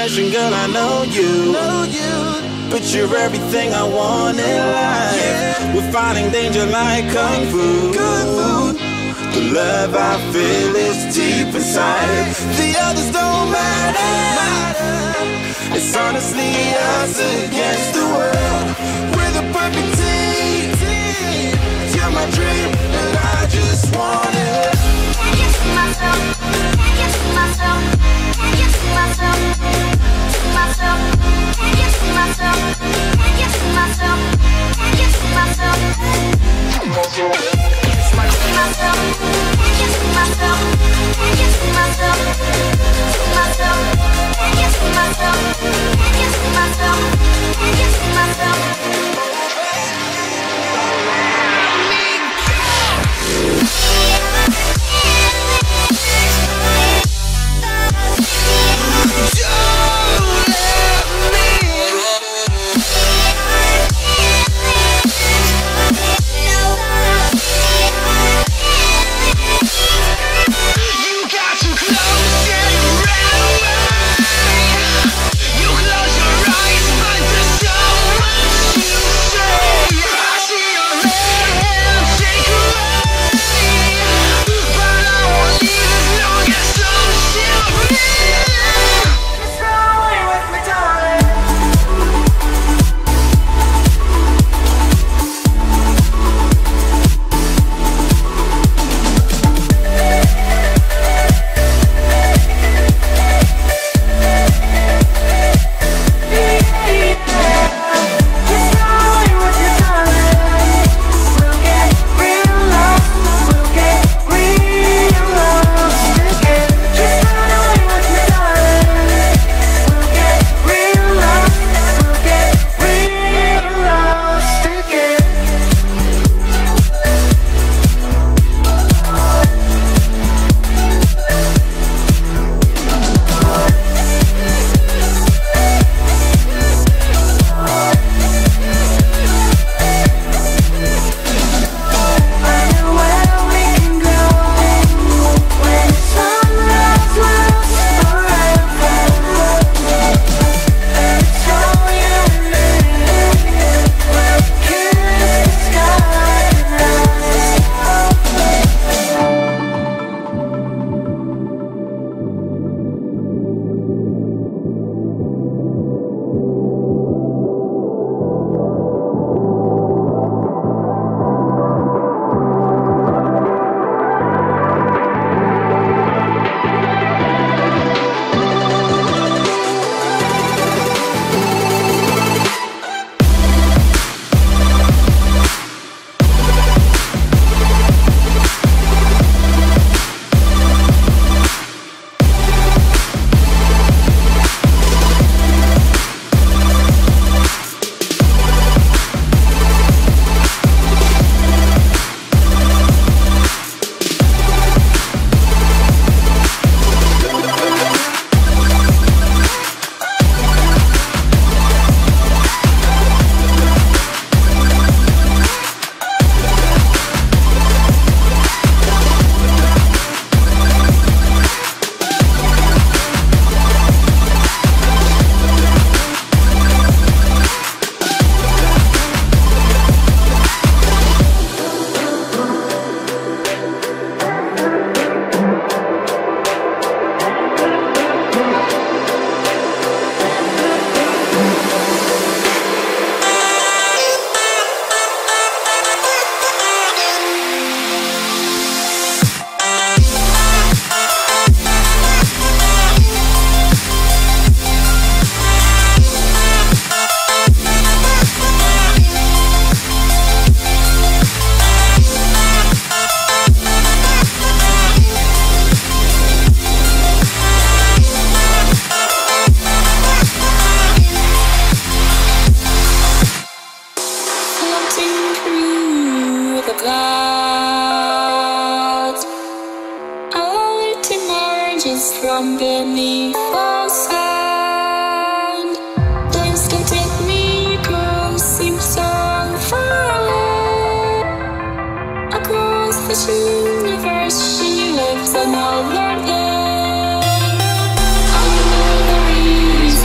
attention, girl, I know you. But you're everything I want in life. We're fighting danger like kung fu. The love I feel is deep inside. The others don't matter. It's honestly us against the world. We're the perfect team. You're my dream, and I just want it. Can't get to myself. Can't get to myself. Can't get to myself. To myself. Can't get to myself. Can't get to myself. Can't get to myself. It's my dream. Can't get to myself. Can't get to myself. To myself. Can't get to myself. Can't get to myself. Can't get to myself. Universe, she lives another day. I know the reason.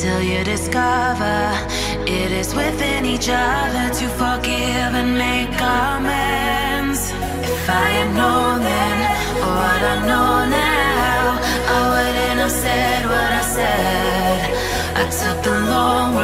till you discover it is within each other to forgive and make amends. If I had known then or what I know now, I wouldn't have said what I said. I took the long way.